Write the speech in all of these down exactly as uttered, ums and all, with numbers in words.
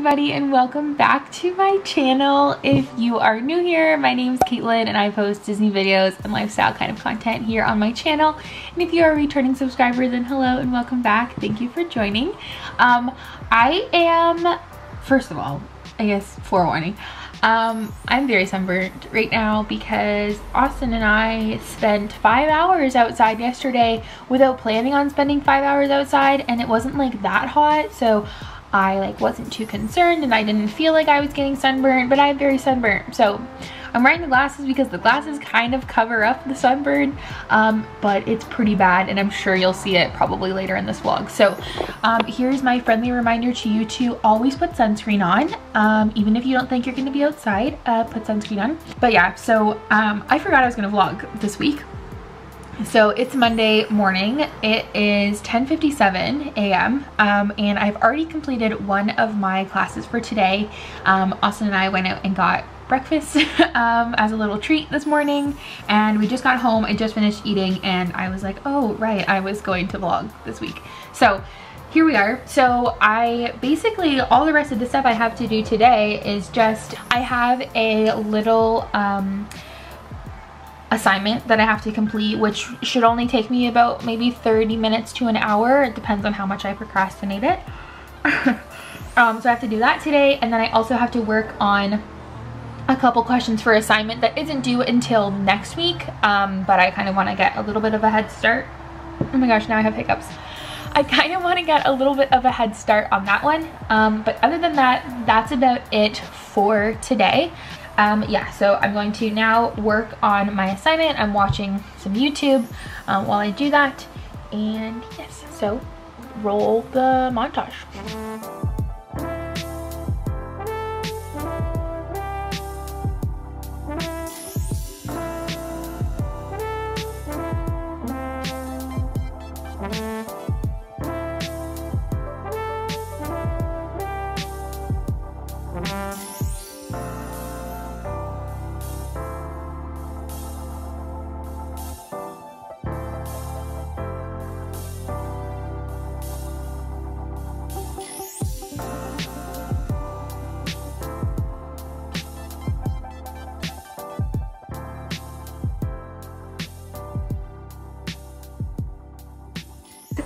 everybody, and welcome back to my channel. If you are new here, my name is Katelyn and I post Disney videos and lifestyle kind of content here on my channel. And if you are a returning subscriber, then hello and welcome back. Thank you for joining. Um, I am, first of all, I guess forewarning, um, I'm very sunburned right now because Austin and I spent five hours outside yesterday without planning on spending five hours outside, and it wasn't like that hot, so I like wasn't too concerned and I didn't feel like I was getting sunburned, but I'm very sunburned. So I'm wearing the glasses because the glasses kind of cover up the sunburn, um, but it's pretty bad and I'm sure you'll see it probably later in this vlog. So um, here's my friendly reminder to you to always put sunscreen on, um, even if you don't think you're gonna be outside, uh, put sunscreen on. But yeah, so um, I forgot I was gonna vlog this week. So it's Monday morning, it is ten fifty-seven a m um, and I've already completed one of my classes for today. Um, Austin and I went out and got breakfast um, as a little treat this morning, and we just got home. I just finished eating and I was like, oh right, I was going to vlog this week. So here we are. So I basically, all the rest of the stuff I have to do today is just, I have a little um, assignment that I have to complete, which should only take me about maybe thirty minutes to an hour. It depends on how much I procrastinate it. um, so I have to do that today, and then I also have to work on a couple questions for assignment that isn't due until next week, um, but I kind of want to get a little bit of a head start. Oh my gosh, now I have hiccups. I kind of want to get a little bit of a head start on that one, um, but other than that, that's about it for today. Um, yeah, so I'm going to now work on my assignment. I'm watching some YouTube um, while I do that. And yes, so roll the montage.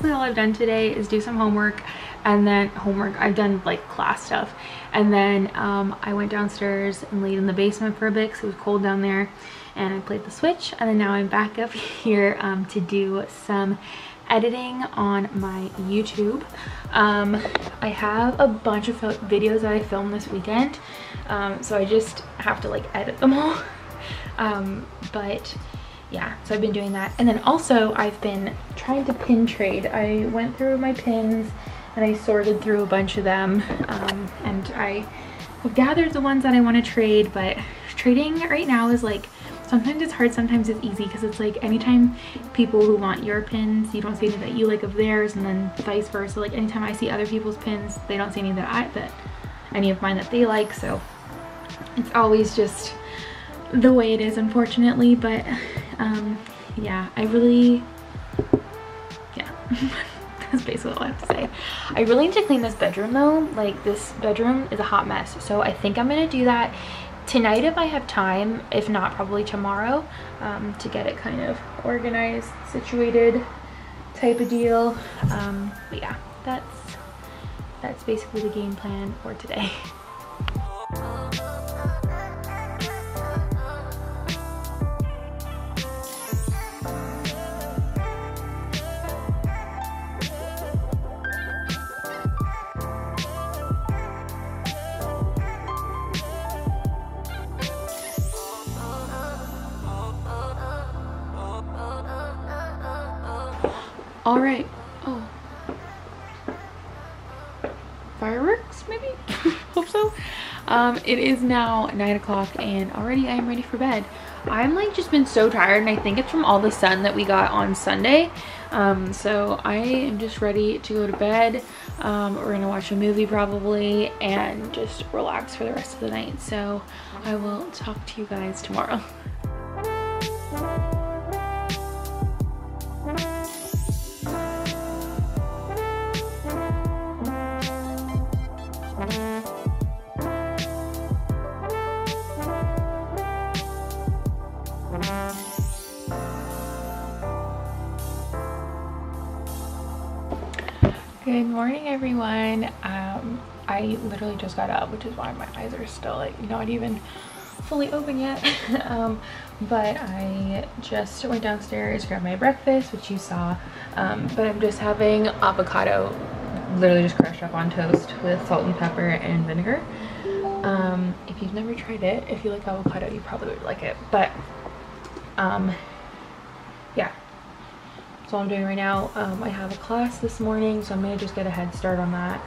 All I've done today is do some homework, and then homework I've done like class stuff, and then um, I went downstairs and laid in the basement for a bit because it was cold down there, and I played the Switch, and then now I'm back up here um, to do some editing on my YouTube. um, I have a bunch of videos that I filmed this weekend, um, so I just have to like edit them all. um, but yeah, so I've been doing that, and then also I've been trying to pin trade. I went through my pins and I sorted through a bunch of them, um, and I gathered the ones that I want to trade, but trading right now is like, sometimes it's hard, sometimes it's easy, because it's like anytime people who want your pins, you don't see any that you like of theirs, and then vice versa. Like anytime I see other people's pins, they don't see any that I, that any of mine that they like, so it's always just the way it is, unfortunately. But um yeah, I really, yeah, that's basically all I have to say. I really need to clean this bedroom though. Like this bedroom is a hot mess, so I think I'm gonna do that tonight if I have time, if not probably tomorrow, um to get it kind of organized, situated type of deal. Um but yeah, that's that's basically the game plan for today. All right. Oh, fireworks maybe? Hope so. Um, it is now nine o'clock and already I am ready for bed. I'm like just been so tired, and I think it's from all the sun that we got on Sunday. Um, so I am just ready to go to bed. Um, we're gonna watch a movie probably and just relax for the rest of the night. So I will talk to you guys tomorrow. Bye. Good morning, everyone. Um, I literally just got up, which is why my eyes are still like not even fully open yet. um, but I just went downstairs, grabbed my breakfast, which you saw. Um, but I'm just having avocado, literally just crushed up on toast with salt and pepper and vinegar. Um, if you've never tried it, if you like avocado, you probably would like it. But um, yeah. So I'm doing right now. Um, I have a class this morning, so I'm gonna just get a head start on that.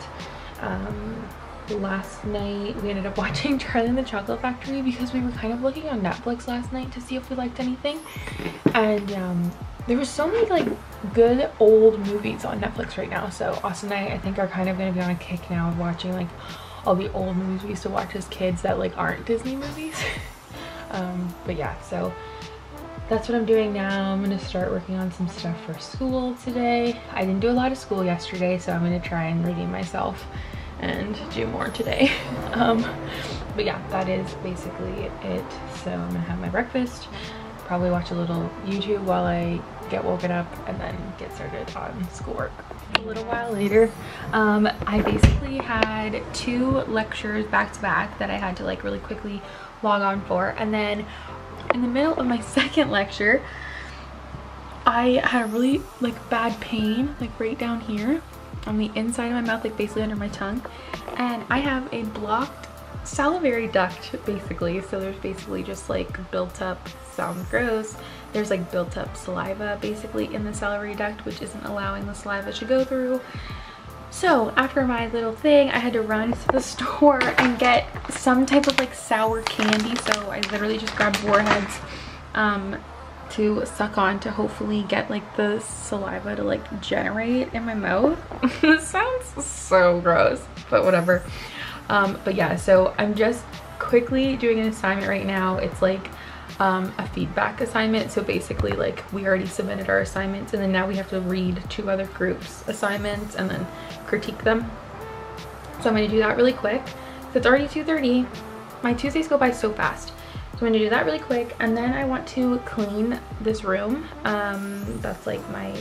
Um, last night we ended up watching Charlie and the Chocolate Factory because we were kind of looking on Netflix last night to see if we liked anything, and um, there were so many like good old movies on Netflix right now. So Austin and I, I think, are kind of gonna be on a kick now of watching like all the old movies we used to watch as kids that like aren't Disney movies. um, but yeah, so that's what I'm doing now. I'm gonna start working on some stuff for school today. I didn't do a lot of school yesterday, so I'm gonna try and redeem myself and do more today. um, but yeah, that is basically it. So I'm gonna have my breakfast, probably watch a little YouTube while I get woken up, and then get started on schoolwork. A little while later, um, I basically had two lectures back to back that I had to like really quickly log on for, and then in the middle of my second lecture, I had a really like bad pain like right down here on the inside of my mouth, like basically under my tongue, and I have a blocked salivary duct basically. So there's basically just like built up, sounds gross, there's like built up saliva basically in the salivary duct, which isn't allowing the saliva to go through. So after my little thing, I had to run to the store and get some type of like sour candy. So I literally just grabbed Warheads um, to suck on to hopefully get like the saliva to like generate in my mouth. This sounds so gross, but whatever. Um, but yeah, so I'm just quickly doing an assignment right now. It's like um, a feedback assignment. So basically like we already submitted our assignments, and then now we have to read two other groups' assignments and then critique them. So I'm going to do that really quick. So it's already two thirty. My Tuesdays go by so fast. So I'm going to do that really quick, and then I want to clean this room. Um, that's like my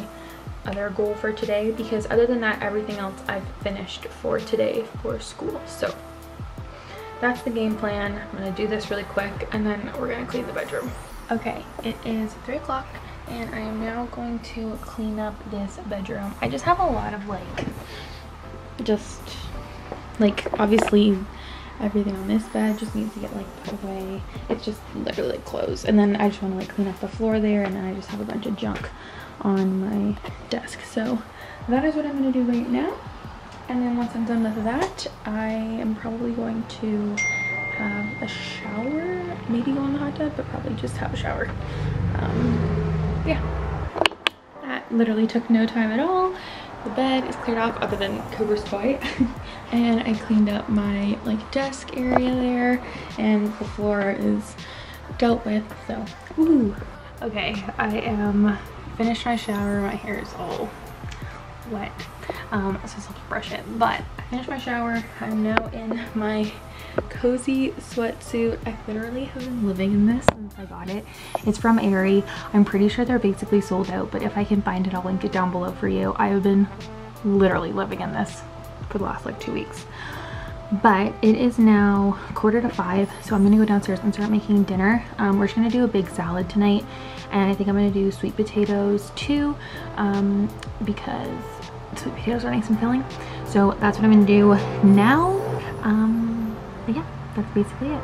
other goal for today, because other than that, everything else I've finished for today for school. So that's the game plan. I'm going to do this really quick, and then we're going to clean the bedroom. Okay, it is three o'clock, and I am now going to clean up this bedroom. I just have a lot of like just like obviously everything on this bed just needs to get like put away. It's just literally like clothes, and then I just want to like clean up the floor there, and then I just have a bunch of junk on my desk. So that is what I'm going to do right now, and then once I'm done with that, I am probably going to have a shower, maybe go in the hot tub, but probably just have a shower. Um, yeah, that literally took no time at all. The bed is cleared off other than Cobra's toy. And I cleaned up my like desk area there, and the floor is dealt with, so ooh. Okay, I am finished my shower. My hair is all wet, um, so I just have to brush it, but I finished my shower. I'm now in my cozy sweatsuit. I literally have been living in this since I got it. It's from Aerie. I'm pretty sure they're basically sold out, but if I can find it, I'll link it down below for you. I have been literally living in this for the last like two weeks. But it is now quarter to five, so I'm gonna go downstairs and start making dinner. Um, we're just gonna do a big salad tonight, and I think I'm gonna do sweet potatoes too, um, because sweet potatoes are nice and filling. So that's what I'm gonna do now. Um, But yeah, that's basically it.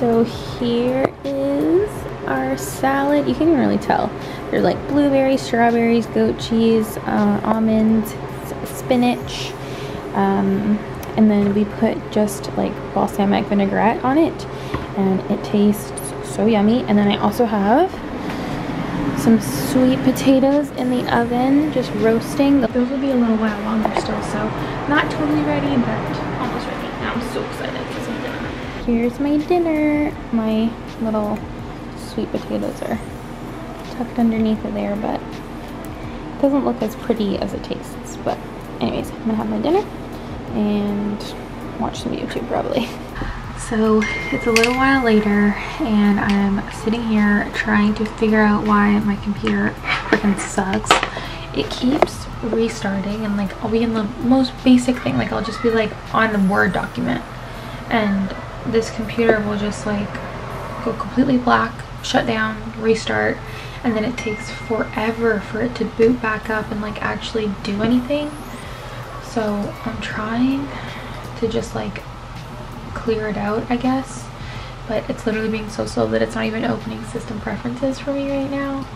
So here is our salad. You can't even really tell. They're like blueberries, strawberries, goat cheese, uh, almonds, spinach, um, and then we put just like balsamic vinaigrette on it, and it tastes so yummy. And then I also have some sweet potatoes in the oven, just roasting. Those will be a little while longer still, so not totally ready, but almost ready. Now I'm so excited for some dinner. Here's my dinner. My little sweet potatoes are tucked underneath of there, but it doesn't look as pretty as it tastes. But anyways, I'm gonna have my dinner and watch some YouTube probably. So it's a little while later and I'm sitting here trying to figure out why my computer freaking sucks. It keeps restarting, and like I'll be in the most basic thing, like I'll just be like on the Word document and this computer will just like go completely black, shut down, restart, and then it takes forever for it to boot back up and like actually do anything. So I'm trying to just like clear it out, I guess, but it's literally being so slow that it's not even opening system preferences for me right now.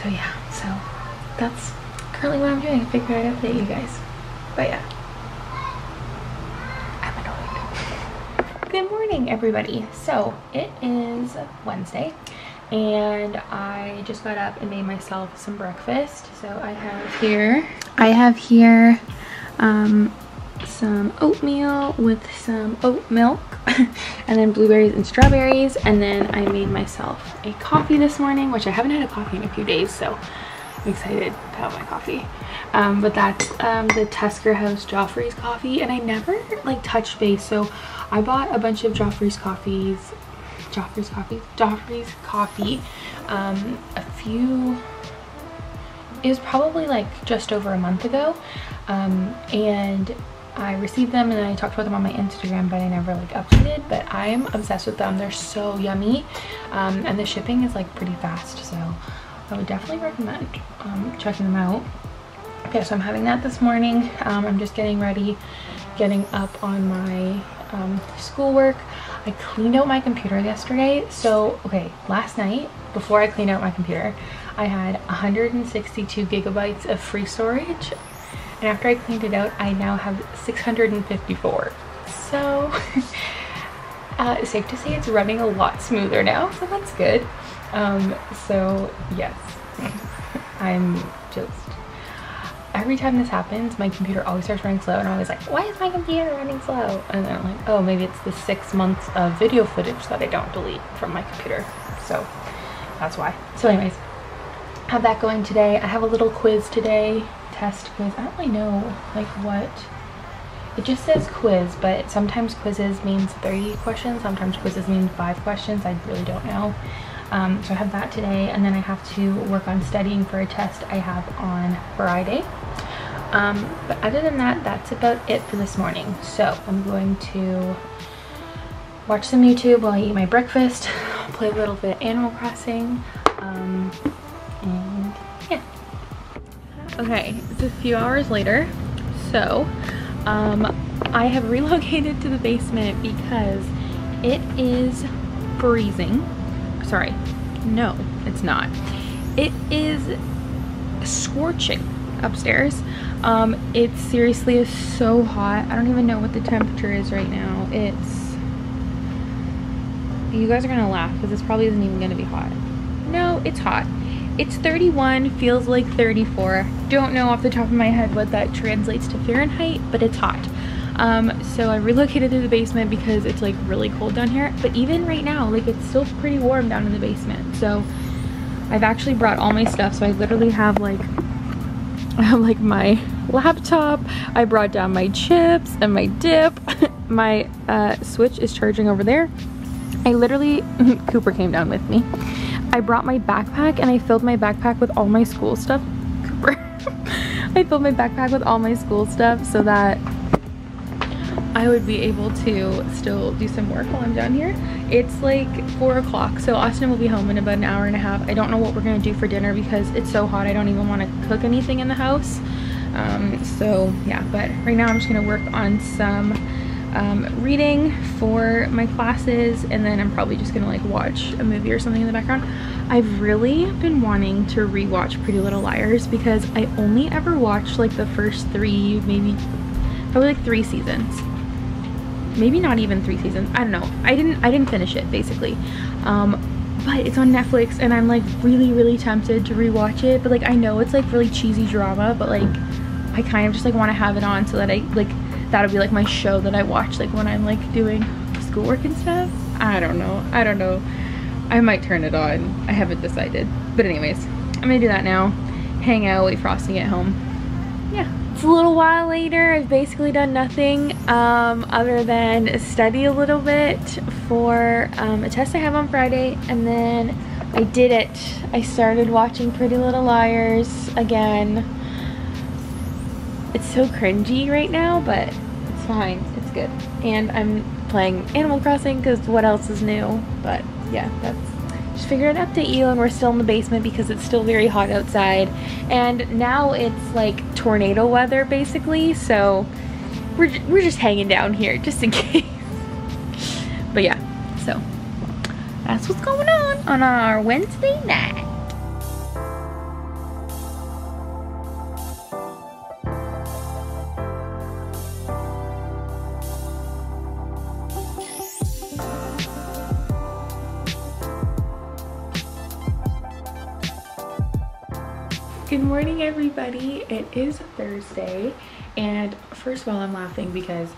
So yeah, so that's currently what I'm doing. I figured I'd update you guys, but yeah, I'm annoyed. Good morning everybody. So it is Wednesday and I just got up and made myself some breakfast. So I have here, I have here um, some oatmeal with some oat milk and then blueberries and strawberries, and then I made myself a coffee this morning, which I haven't had a coffee in a few days, so I'm excited to have my coffee. Um, but that's um, the Tusker House Joffrey's coffee, and I never like touched base, so I bought a bunch of Joffrey's coffees, Joffrey's coffee, Joffrey's coffee, um, a few, it was probably like just over a month ago, um, and I received them and I talked about them on my Instagram, but I never like updated, but I'm obsessed with them. They're so yummy, um, and the shipping is like pretty fast, so I would definitely recommend um, checking them out. Okay, so I'm having that this morning. Um, I'm just getting ready, getting up on my um, schoolwork. I cleaned out my computer yesterday. So, okay, last night, before I cleaned out my computer, I had one hundred sixty-two gigabytes of free storage. And after I cleaned it out, I now have six hundred fifty-four. So, uh, it's safe to say it's running a lot smoother now, so that's good. Um, so, yes, I'm just, every time this happens, my computer always starts running slow, and I'm always like, why is my computer running slow? And then I'm like, oh, maybe it's the six months of video footage that I don't delete from my computer. So, that's why. So anyways, have that going today. I have a little quiz today. Test quiz. I don't really know like what it just says quiz, but sometimes quizzes means thirty questions, sometimes quizzes mean five questions. I really don't know. Um, so I have that today, and then I have to work on studying for a test I have on Friday. Um, but other than that, that's about it for this morning. So I'm going to watch some YouTube while I eat my breakfast, play a little bit of Animal Crossing, um, and yeah. Okay, it's a few hours later, so um, I have relocated to the basement because it is freezing. Sorry, no, it's not. It is scorching upstairs. Um, it seriously is so hot. I don't even know what the temperature is right now. It's, you guys are gonna laugh because this probably isn't even gonna be hot. No, it's hot. It's thirty-one, feels like thirty-four. Don't know off the top of my head what that translates to Fahrenheit, but it's hot. Um, so I relocated to the basement because it's like really cold down here. But even right now, like it's still pretty warm down in the basement. So I've actually brought all my stuff. So I literally have like, I have like my laptop. I brought down my chips and my dip. My uh, Switch is charging over there. I literally, Cooper came down with me. I brought my backpack and I filled my backpack with all my school stuff. Cooper. I filled my backpack with all my school stuff so that I would be able to still do some work while I'm down here. It's like four o'clock, so Austin will be home in about an hour and a half. I don't know what we're gonna do for dinner because it's so hot. I don't even want to cook anything in the house. Um, so yeah, but right now I'm just gonna work on some Um, reading for my classes, and then I'm probably just gonna like watch a movie or something in the background. I've really been wanting to rewatch Pretty Little Liars because I only ever watched like the first three, maybe probably like three seasons, maybe not even three seasons. I don't know. I didn't. I didn't finish it basically, um, but it's on Netflix, and I'm like really, really tempted to rewatch it. But like I know it's like really cheesy drama, but like I kind of just like want to have it on so that I like. That'll be like my show that I watch like when I'm like doing schoolwork and stuff. I don't know. I don't know. I might turn it on. I haven't decided. But anyways, I'm gonna do that now. Hang out, wait for Austin at home. Yeah. It's a little while later. I've basically done nothing um, other than study a little bit for um, a test I have on Friday, and then I did it. I started watching Pretty Little Liars again. It's so cringy right now, but it's fine. It's good. And I'm playing Animal Crossing because what else is new? But yeah, that's just figured I'd update you. And we're still in the basement because it's still very hot outside, and now it's like tornado weather basically, so we're, we're just hanging down here just in case. But yeah, so that's what's going on on our Wednesday night. Good morning, everybody. It is Thursday, and first of all, I'm laughing because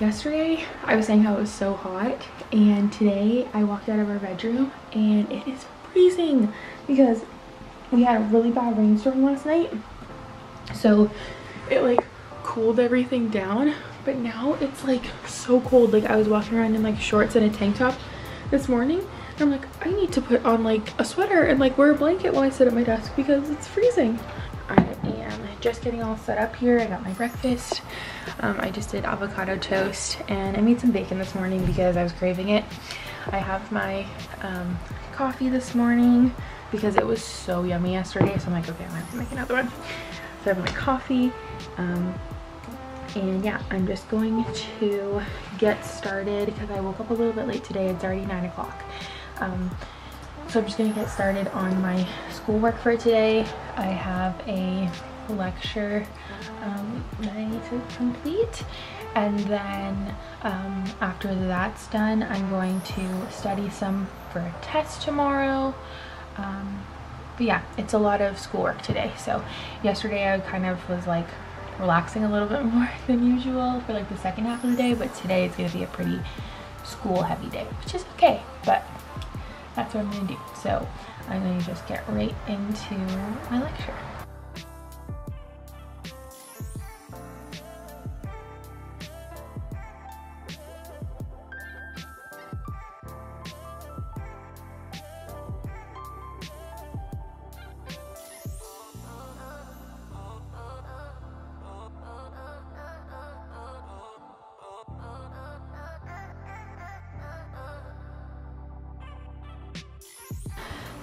yesterday I was saying how it was so hot, and today I walked out of our bedroom and it is freezing because we had a really bad rainstorm last night, so it like cooled everything down. But now it's like so cold. Like I was walking around in like shorts and a tank top this morning. I'm like, I need to put on like a sweater and like wear a blanket while I sit at my desk because it's freezing. I am just getting all set up here. I got my breakfast. Um, I just did avocado toast and I made some bacon this morning because I was craving it. I have my um, coffee this morning because it was so yummy yesterday. So I'm like, okay, I'm gonna have to make another one. So I have my coffee. Um, And yeah, I'm just going to get started because I woke up a little bit late today. It's already nine o'clock. Um, so I'm just going to get started on my schoolwork for today. I have a lecture um, that I need to complete. And then um, after that's done, I'm going to study some for a test tomorrow. Um, but yeah, it's a lot of schoolwork today. So yesterday I kind of was like relaxing a little bit more than usual for like the second half of the day, but today it's gonna be a pretty school heavy day, which is okay, but that's what I'm gonna do. So I'm gonna just get right into my lecture.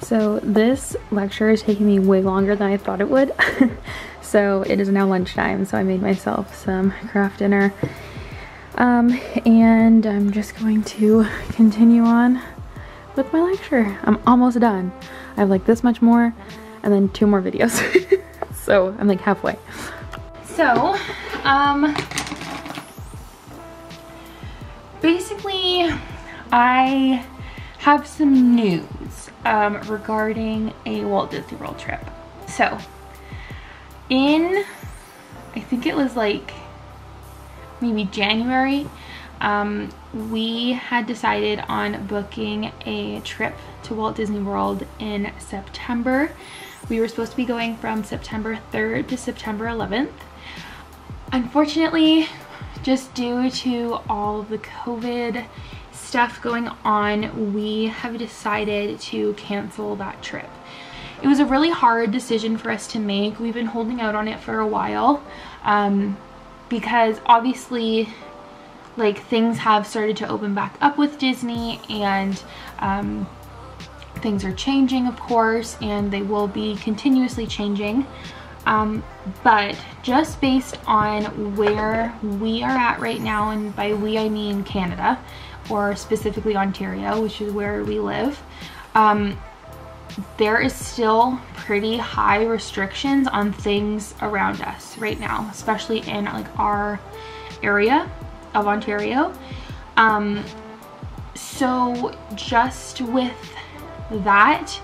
So this lecture is taking me way longer than I thought it would. So it is now lunchtime, so I made myself some craft dinner. Um, and I'm just going to continue on with my lecture. I'm almost done. I have like this much more and then two more videos. So I'm like halfway. So, um, basically I have some news. Um, regarding a Walt Disney World trip. So in, I think it was like maybe January, um, we had decided on booking a trip to Walt Disney World in September. We were supposed to be going from September third to September eleventh. Unfortunately, just due to all the COVID stuff going on, we have decided to cancel that trip. It was a really hard decision for us to make. We've been holding out on it for a while, um, because obviously like things have started to open back up with Disney, and um, things are changing, of course, and they will be continuously changing. Um, but just based on where we are at right now, and by we I mean Canada, or specifically Ontario, which is where we live, um, there is still pretty high restrictions on things around us right now, especially in like our area of Ontario. Um, so just with that,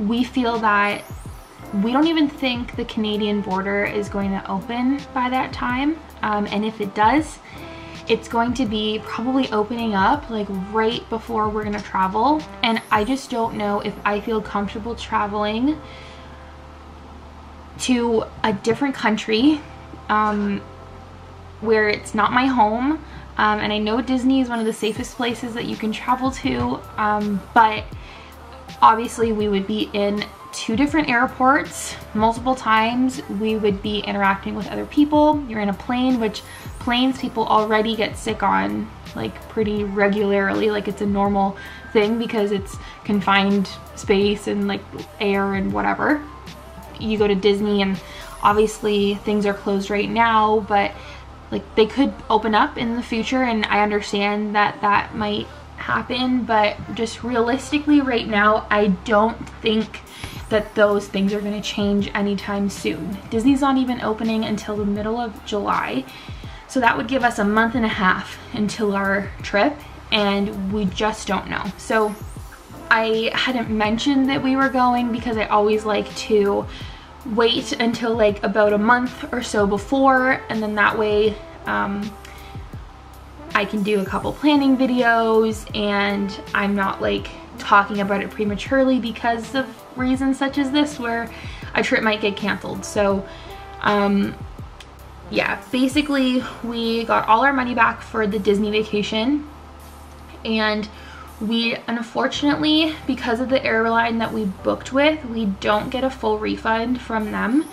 we feel that we don't even think the Canadian border is going to open by that time. Um, and if it does, It's going to be probably opening up like right before we're gonna travel, and I just don't know if I feel comfortable traveling to a different country um, where it's not my home, um, and I know Disney is one of the safest places that you can travel to, um, but obviously we would be in two different airports multiple times. We would be interacting with other people. You're in a plane, which planes people already get sick on like pretty regularly, like it's a normal thing because it's confined space and like air and whatever. You go to Disney and obviously things are closed right now, but like they could open up in the future, and I understand that that might happen, but just realistically right now I don't think that those things are going to change anytime soon. Disney's not even opening until the middle of July, so that would give us a month and a half until our trip, and we just don't know. So I hadn't mentioned that we were going because I always like to wait until like about a month or so before, and then that way um, I can do a couple planning videos and I'm not like talking about it prematurely because of reasons such as this where a trip might get canceled. So um, yeah, basically we got all our money back for the Disney vacation, and we unfortunately, because of the airline that we booked with, we don't get a full refund from them.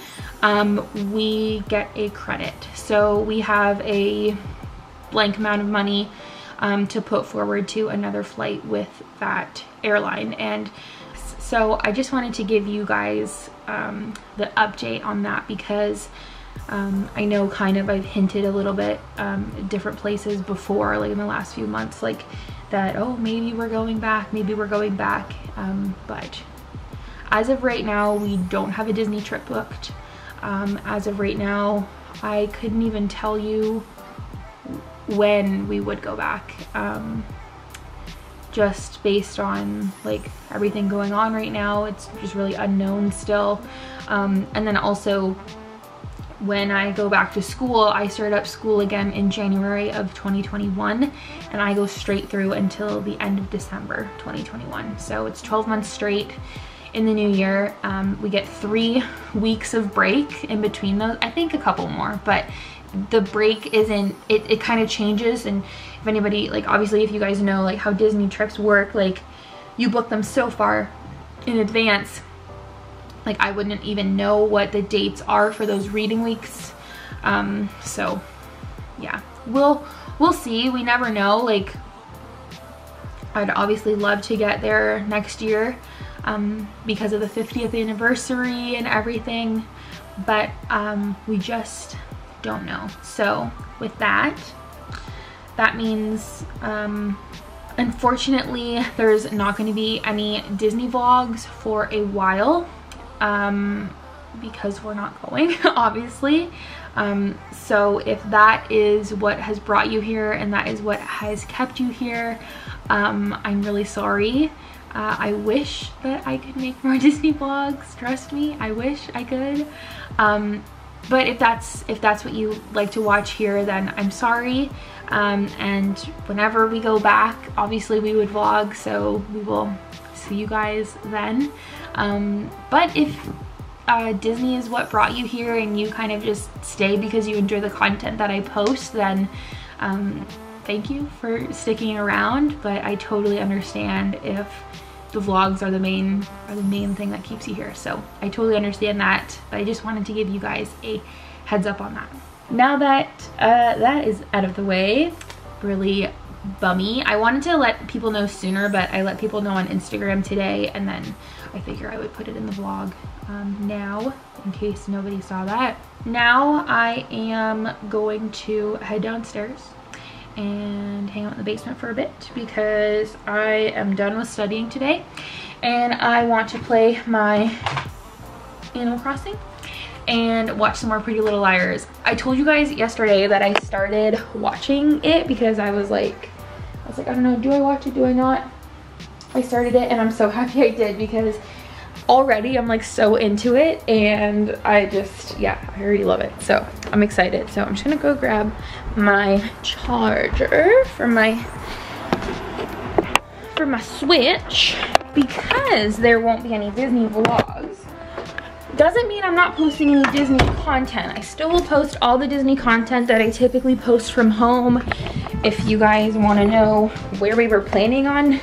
Um, we get a credit. So we have a blank amount of money um, to put forward to another flight with that airline. And so I just wanted to give you guys um, the update on that because um, I know kind of I've hinted a little bit um, different places before, like in the last few months, like that, oh, maybe we're going back, maybe we're going back. Um, but as of right now, we don't have a Disney trip booked. Um, as of right now, I couldn't even tell you when we would go back, um, just based on like everything going on right now. It's just really unknown still. Um, and then also when I go back to school, I start up school again in January of twenty twenty-one, and I go straight through until the end of December twenty twenty-one. So it's twelve months straight in the new year. Um, we get three weeks of break in between those, I think a couple more, but the break isn't, it, it kind of changes. And if anybody, like obviously if you guys know like how Disney trips work, like you book them so far in advance, like I wouldn't even know what the dates are for those reading weeks. Um, so yeah, we'll, we'll see. We never know. Like I'd obviously love to get there next year um, because of the fiftieth anniversary and everything, but um, we just don't know. So with that, that means um, unfortunately there's not going to be any Disney vlogs for a while. Um, because we're not going, obviously. Um, so if that is what has brought you here and that is what has kept you here, um, I'm really sorry. Uh, I wish that I could make more Disney vlogs. Trust me, I wish I could. Um, but if that's, if that's what you like to watch here, then I'm sorry. Um, and whenever we go back, obviously we would vlog, so we will see you guys then. Um, but if uh, Disney is what brought you here and you kind of just stay because you enjoy the content that I post, then um, thank you for sticking around. But I totally understand if the vlogs are the main are the main thing that keeps you here. So I totally understand that, but I just wanted to give you guys a heads up on that. Now that uh, that is out of the way, really bummy. I wanted to let people know sooner, but I let people know on Instagram today, and then I figure I would put it in the vlog um, now in case nobody saw that. Now I am going to head downstairs and hang out in the basement for a bit because I am done with studying today and I want to play my Animal Crossing and watch some more Pretty Little Liars. I told you guys yesterday that I started watching it because I was like, I was like, I don't know, do I watch it, do I not? I started it and I'm so happy I did because already I'm like so into it, and I just, yeah, I already love it. So I'm excited. So I'm just gonna go grab my charger for my for my Switch, because there won't be any Disney vlogs. Doesn't mean I'm not posting any Disney content. I still will post all the Disney content that I typically post from home. If you guys want to know where we were planning on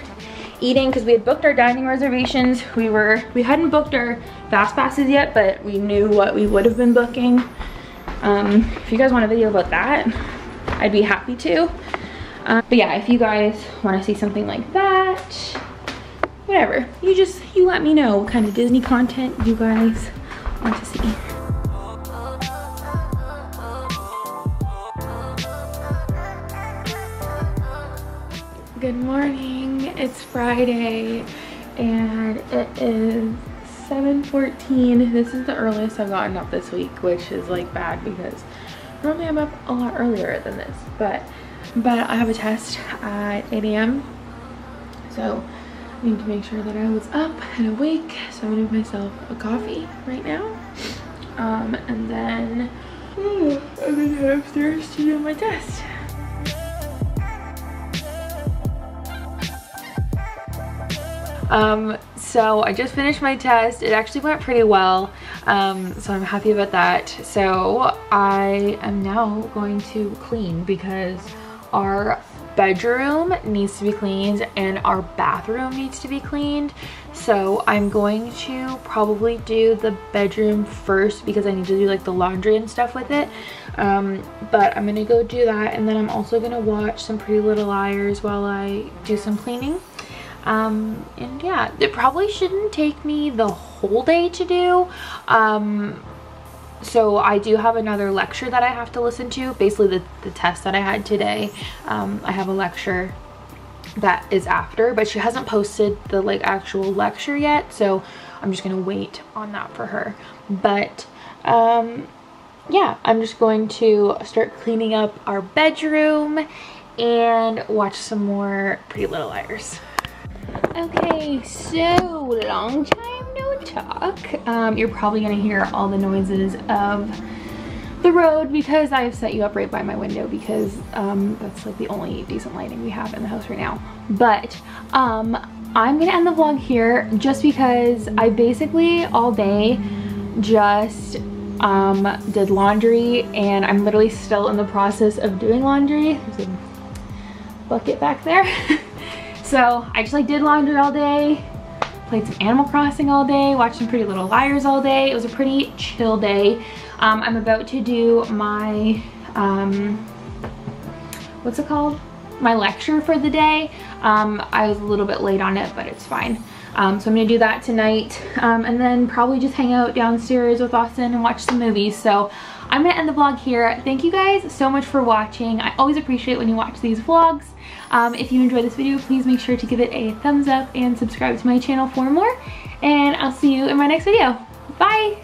eating, because we had booked our dining reservations, we were we hadn't booked our fast passes yet, but we knew what we would have been booking. Um, if you guys want a video about that, I'd be happy to. Um, but yeah, if you guys want to see something like that, whatever, you just you let me know what kind of Disney content you guys want to see. Good morning, it's Friday and it is seven fourteen. This is the earliest I've gotten up this week, which is like bad because normally I'm up a lot earlier than this, but but I have a test at eight A M so I need to make sure that I was up and awake, so I'm gonna make myself a coffee right now, um, and then ooh, I'm gonna go upstairs to do my test. Um, so I just finished my test. It actually went pretty well, um, so I'm happy about that. So I am now going to clean because our bedroom needs to be cleaned and our bathroom needs to be cleaned. So I'm going to probably do the bedroom first because I need to do like the laundry and stuff with it. Um, but I'm gonna go do that, and then I'm also gonna watch some Pretty Little Liars while I do some cleaning. Um, and yeah, it probably shouldn't take me the whole day to do. Um, so I do have another lecture that I have to listen to, basically the, the test that I had today. Um, I have a lecture that is after, but she hasn't posted the like actual lecture yet. So I'm just going to wait on that for her. But, um, yeah, I'm just going to start cleaning up our bedroom and watch some more Pretty Little Liars. Okay, so long time no talk. Um, you're probably gonna hear all the noises of the road because I have set you up right by my window because um, that's like the only decent lighting we have in the house right now. But um, I'm gonna end the vlog here just because I basically all day just um, did laundry, and I'm literally still in the process of doing laundry. There's a bucket back there. So I just like did laundry all day, played some Animal Crossing all day, watched some Pretty Little Liars all day. It was a pretty chill day. Um, I'm about to do my, um, what's it called? My lecture for the day. Um, I was a little bit late on it, but it's fine. Um, so I'm gonna do that tonight, um, and then probably just hang out downstairs with Austin and watch some movies. So I'm gonna end the vlog here. Thank you guys so much for watching. I always appreciate when you watch these vlogs. Um, if you enjoyed this video, please make sure to give it a thumbs up and subscribe to my channel for more, and I'll see you in my next video. Bye!